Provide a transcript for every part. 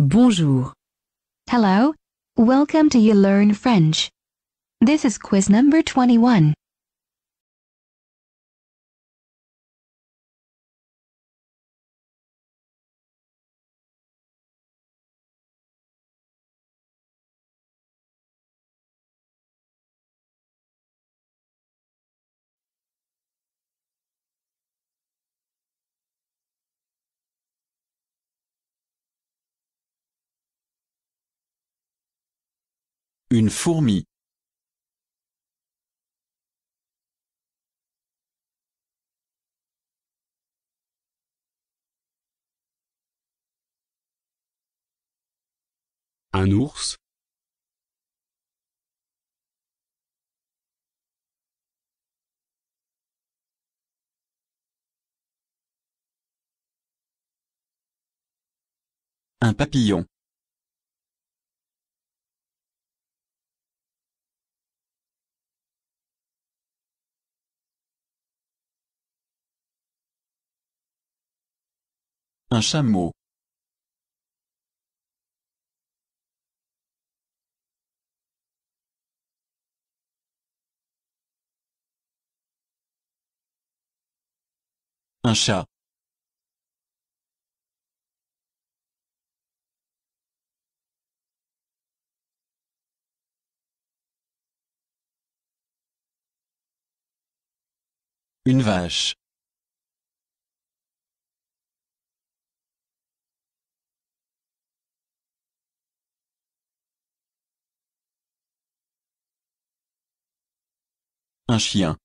Bonjour. Hello. Welcome to You Learn French. This is quiz number 21. Une fourmi. Un ours. Un papillon. Un chameau. Un chat. Une vache. Un chien.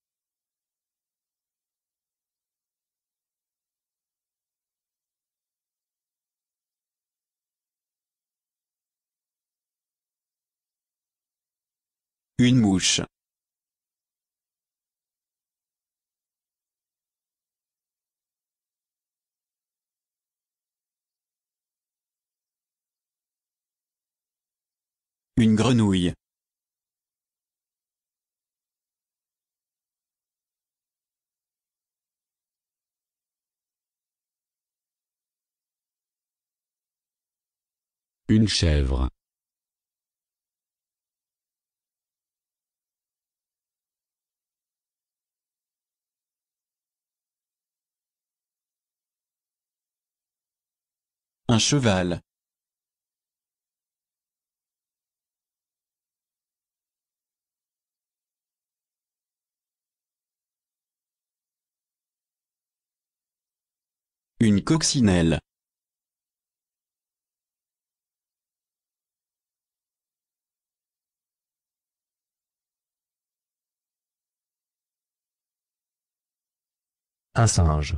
Une mouche. Une grenouille. Une chèvre. Un cheval. Une coccinelle. Un singe.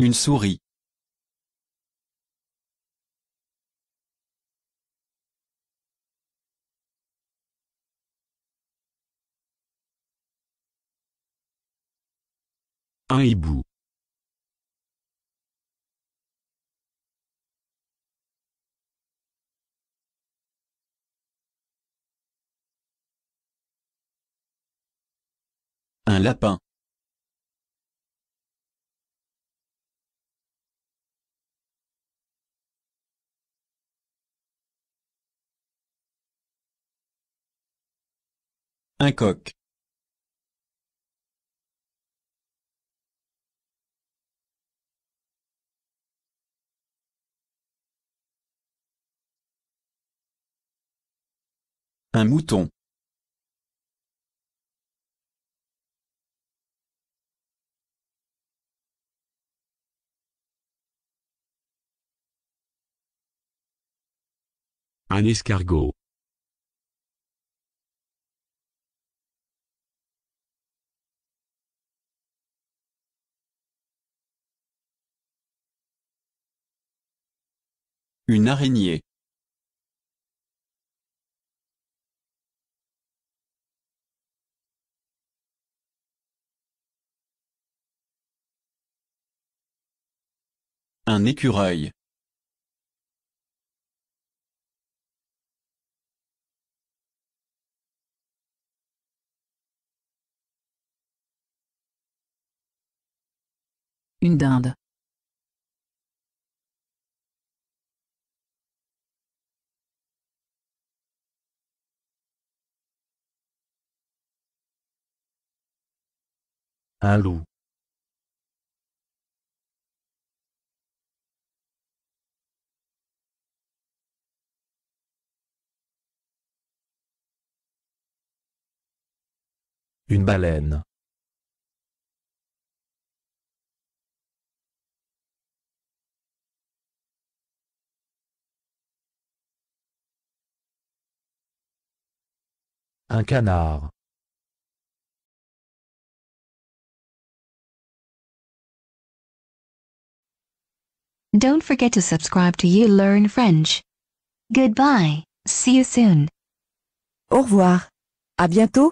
Une souris. Un hibou. Un lapin. Un coq. Un mouton. Un escargot. Une araignée. Un écureuil. Une dinde. Un loup. Une baleine. Un canard. Don't forget to subscribe to You Learn French. Goodbye. See you soon. Au revoir. À bientôt.